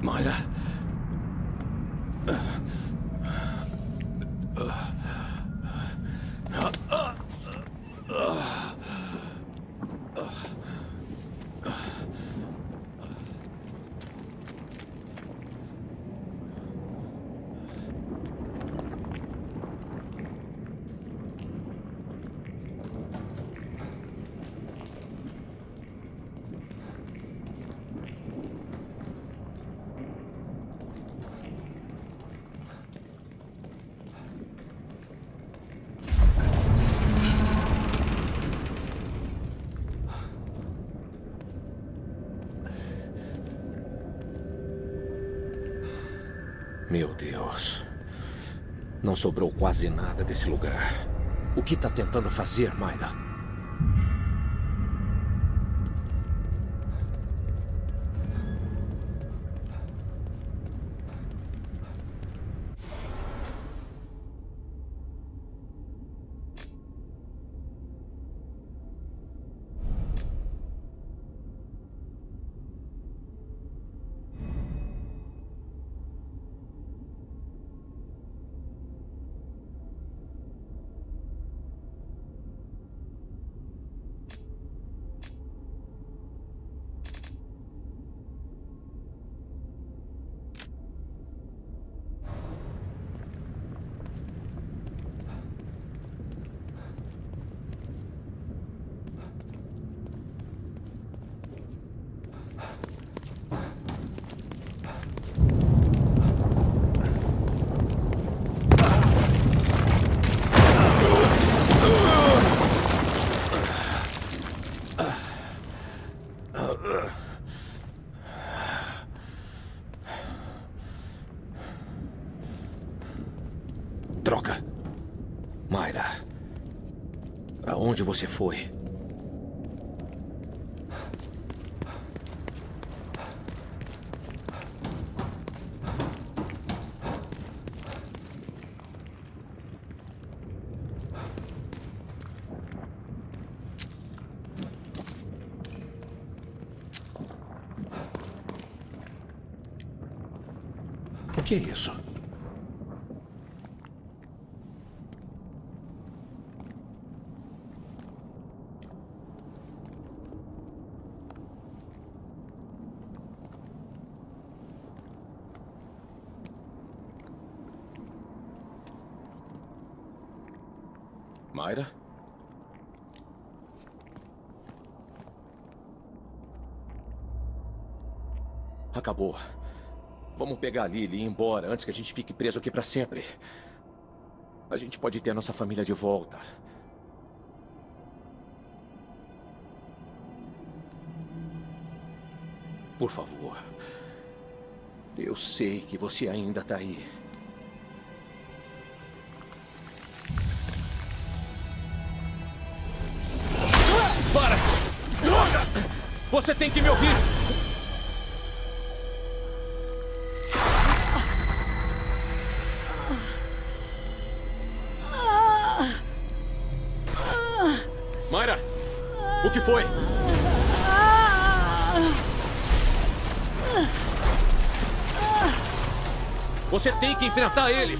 Myra? Meu Deus. Não sobrou quase nada desse lugar. O que está tentando fazer, Myra? Droga! Myra, pra onde você foi? O que é isso? Myra? Acabou. Vamos pegar a Lily e ir embora antes que a gente fique preso aqui pra sempre. A gente pode ter a nossa família de volta. Por favor. Eu sei que você ainda tá aí. Para! Droga! Você tem que me ouvir! Myra! O que foi? Você tem que enfrentar ele!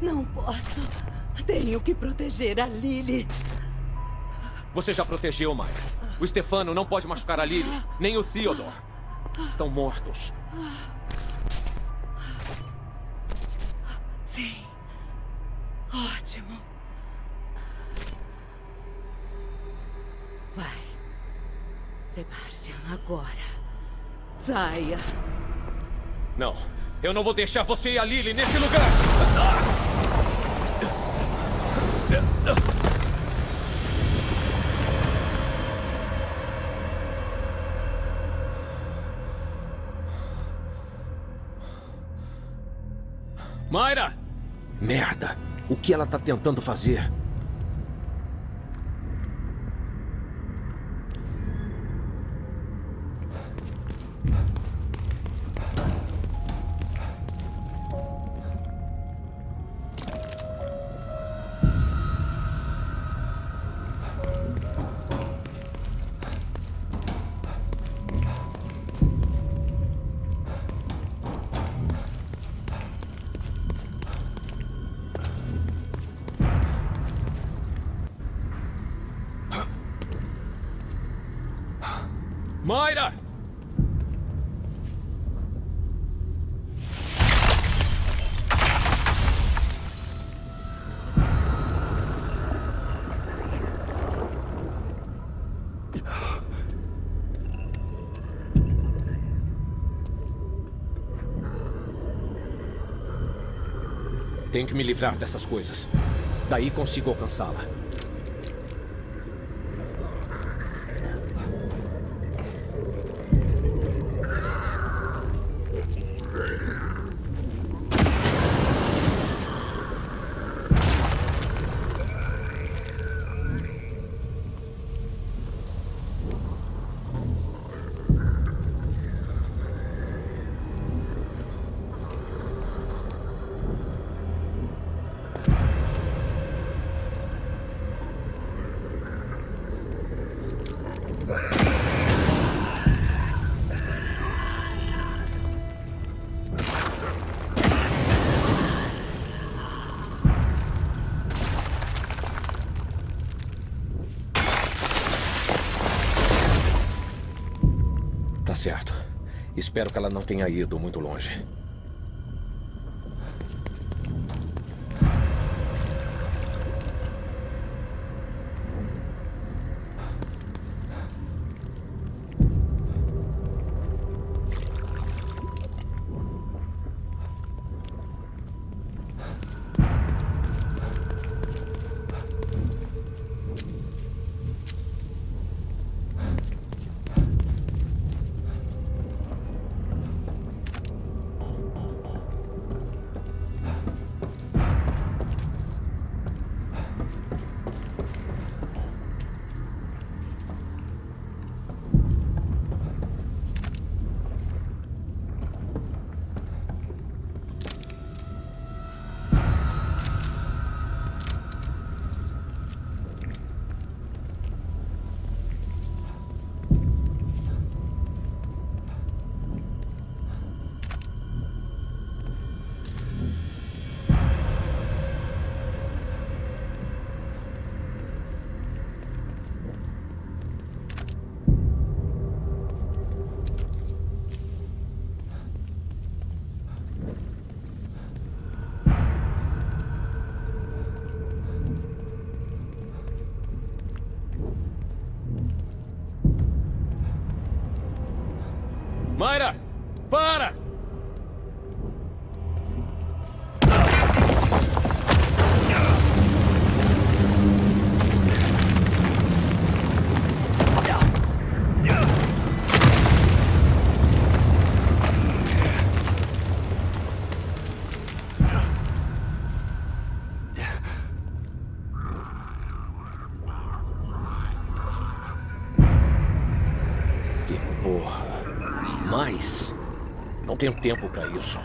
Não posso... Tenho que proteger a Lily. Você já protegeu, Myra. O Stefano não pode machucar a Lily, nem o Theodore. Estão mortos. Sim. Ótimo. Vai. Sebastian, agora. Saia. Não. Eu não vou deixar você e a Lily nesse lugar. Ah! Myra! Merda! O que ela tá tentando fazer? Myra! Tenho que me livrar dessas coisas. Daí consigo alcançá-la. Tá certo. Espero que ela não tenha ido muito longe. Myra, para! Que porra! Mas não tenho tempo para isso.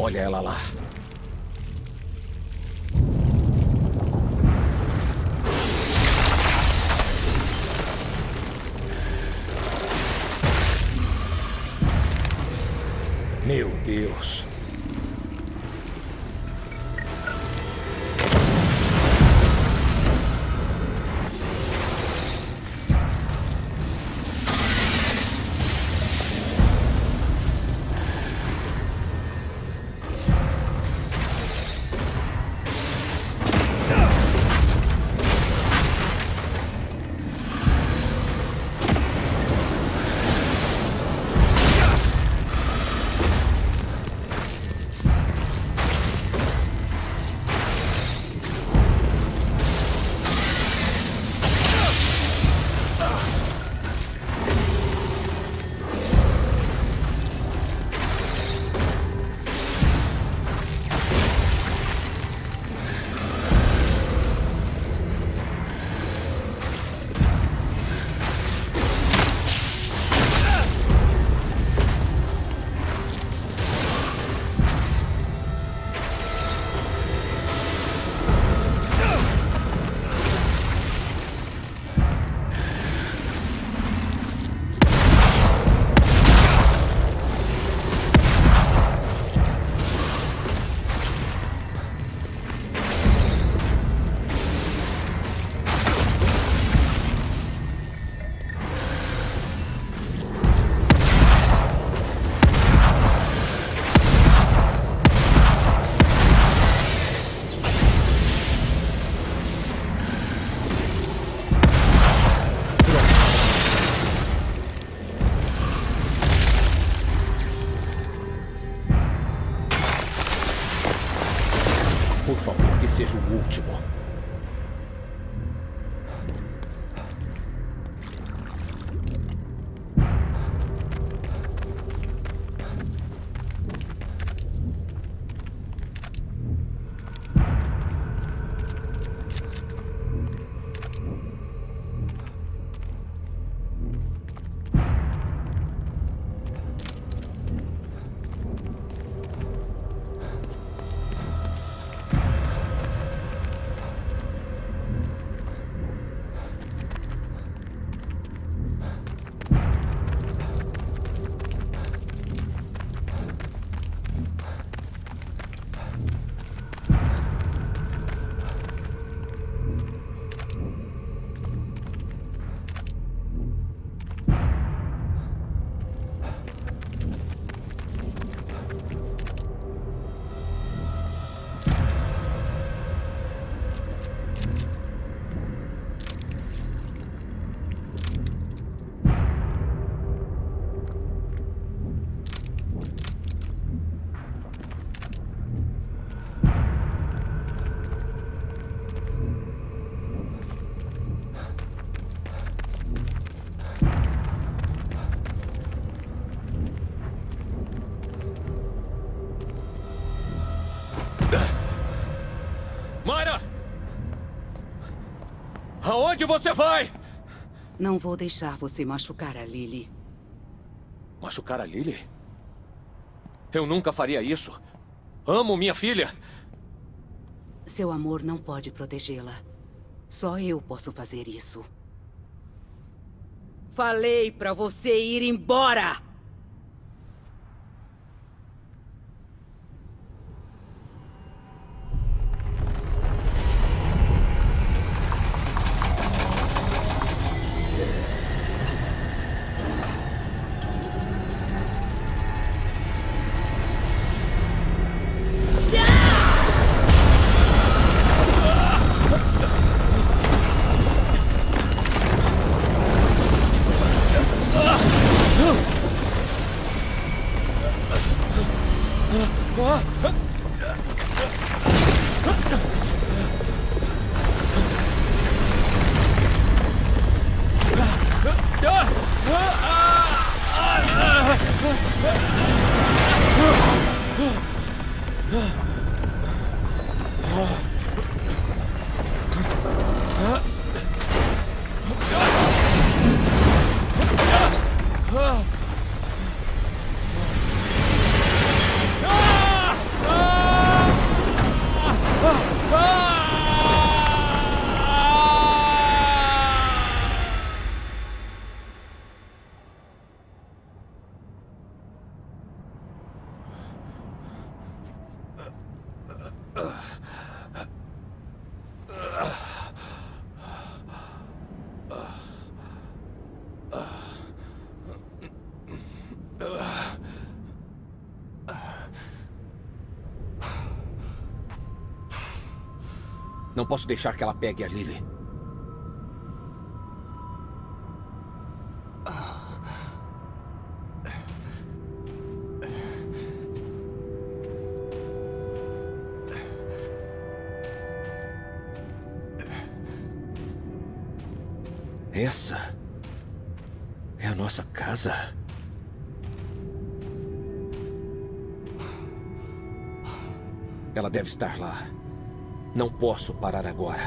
Olha ela lá. Meu Deus. Myra! Aonde você vai? Não vou deixar você machucar a Lily. Machucar a Lily? Eu nunca faria isso. Amo minha filha. Seu amor não pode protegê-la. Só eu posso fazer isso. Falei pra você ir embora! Ah! Não posso deixar que ela pegue a Lily. Essa é a nossa casa. Ela deve estar lá. Não posso parar agora.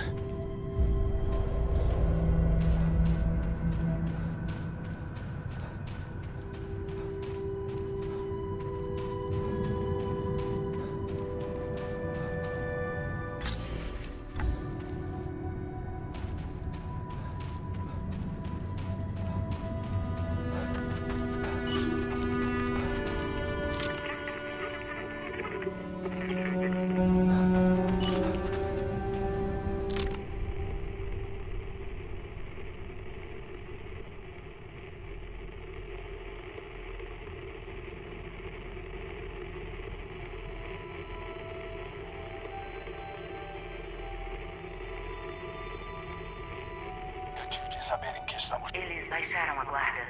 Eles baixaram a guarda.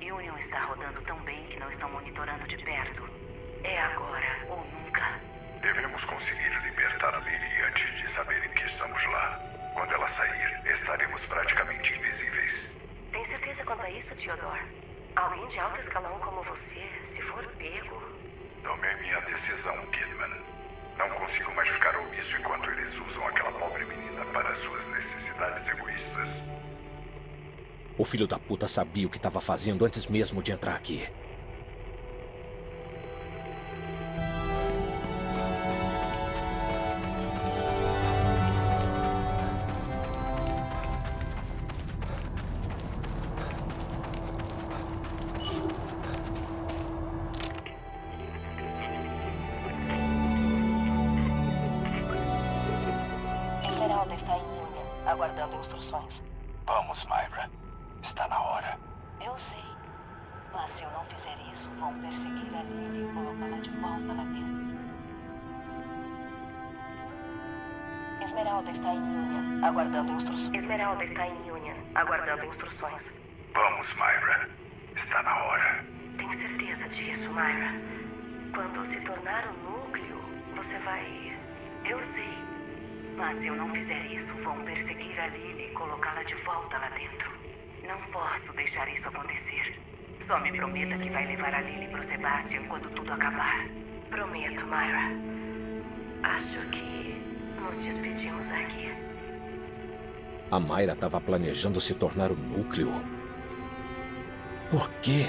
Union está rodando tão bem que não estão monitorando de perto. É agora ou nunca. Devemos conseguir libertar a Lily antes de saberem que estamos lá. Quando ela sair, estaremos praticamente invisíveis. Tem certeza quanto a isso, Theodore? Alguém de alto escalão como você, se for pego... Tomei minha decisão, Kidman. Não consigo mais ficar omisso enquanto eles usam aquela pobre menina para suas necessidades egoístas. O filho da puta sabia o que estava fazendo antes mesmo de entrar aqui. Esmeralda está em Union, aguardando instruções. Vamos, Myra. Está na hora. Eu sei. Mas se eu não fizer isso, vão perseguir a Lily e colocá-la de volta lá dentro. Esmeralda está em Union, aguardando instruções. Esmeralda está em Union, aguardando instruções. Vamos, Myra. Está na hora. Tenho certeza disso, Myra. Quando se tornar o núcleo, você vai... Eu sei. Mas se eu não fizer isso, vão perseguir a Lily e colocá-la de volta lá dentro. Não posso deixar isso acontecer. Só me prometa que vai levar a Lily pro Sebastian quando tudo acabar. Prometo, Myra. Acho que nos despedimos aqui. A Myra estava planejando se tornar o núcleo. Por quê?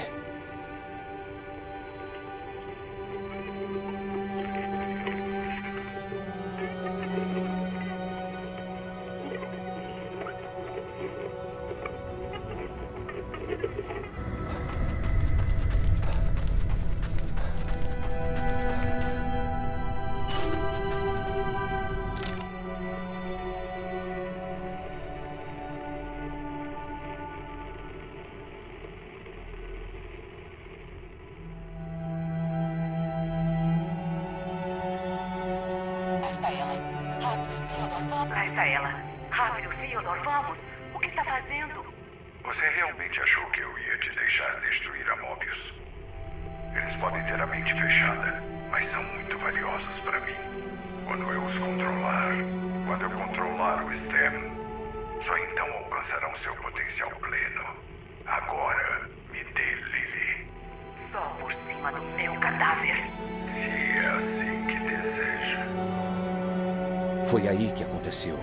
Foi aí que aconteceu,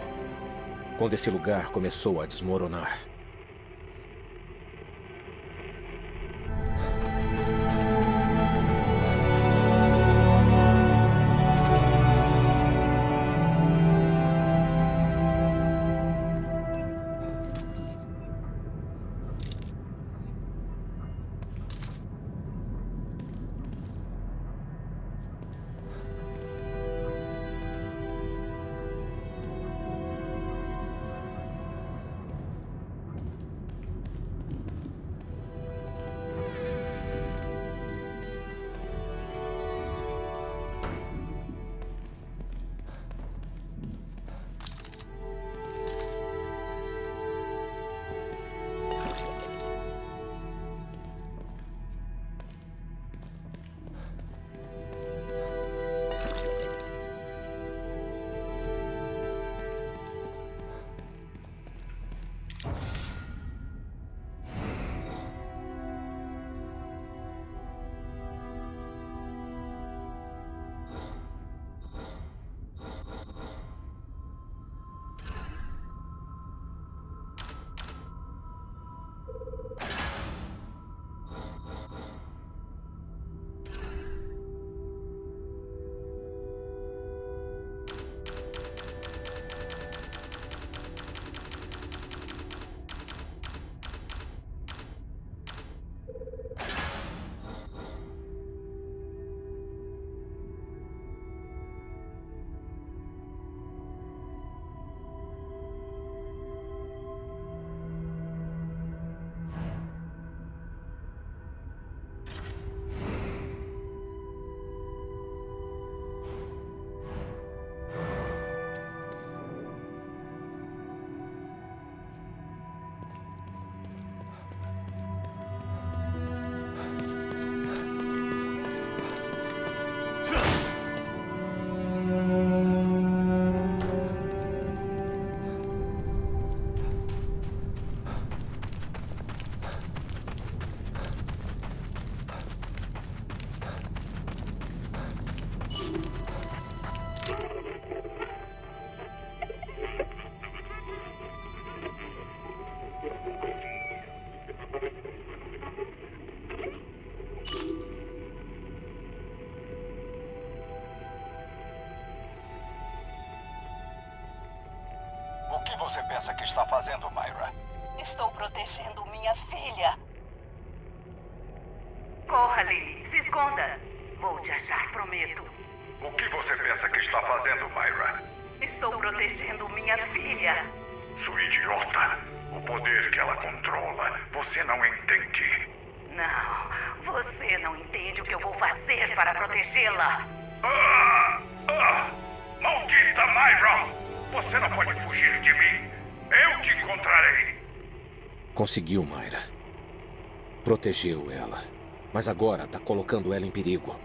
quando esse lugar começou a desmoronar. você pensa que está fazendo, Myra? Estou protegendo minha filha. Corra, Lily. Se esconda. Vou te achar, prometo. O que você pensa que está fazendo, Myra? Estou protegendo minha filha. Sua idiota. O poder que ela controla, você não entende. Não. Você não entende o que eu vou fazer para protegê-la. Maldita Myra! Você não pode fugir de mim. Eu te encontrarei. Conseguiu, Myra. Protegeu ela. Mas agora está colocando ela em perigo.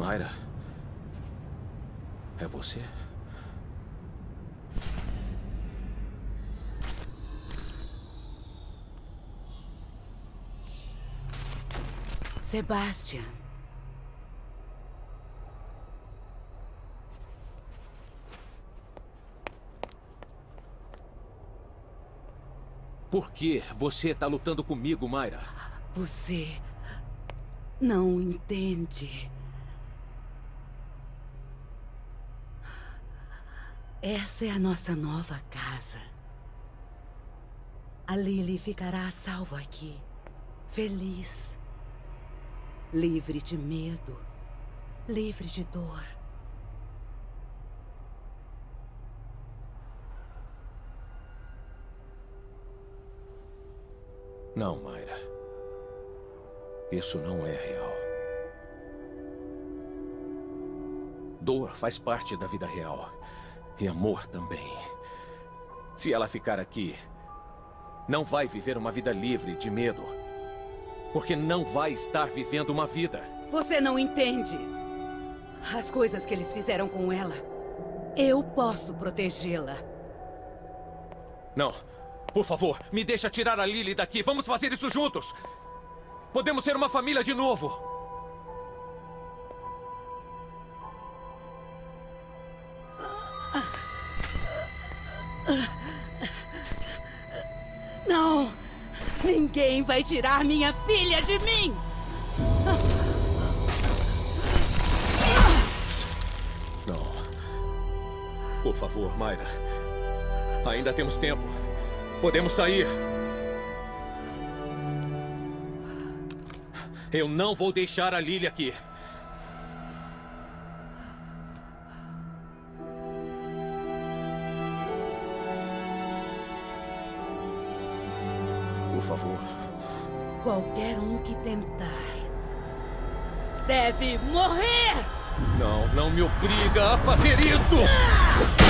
Myra, é você? Sebastian. Por que você está lutando comigo, Myra? Você não entende. Essa é a nossa nova casa. A Lily ficará salva aqui, feliz, livre de medo, livre de dor. Não, Myra. Isso não é real. Dor faz parte da vida real. E amor também. Se ela ficar aqui, não vai viver uma vida livre de medo. Porque não vai estar vivendo uma vida. Você não entende. As coisas que eles fizeram com ela, eu posso protegê-la. Não. Por favor, me deixa tirar a Lily daqui. Vamos fazer isso juntos. Podemos ser uma família de novo. Não! Ninguém vai tirar minha filha de mim! Não. Por favor, Myra. Ainda temos tempo. Podemos sair. Eu não vou deixar a Lily aqui. Por favor. Qualquer um que tentar deve morrer! Não, não me obriga a fazer isso! Ah!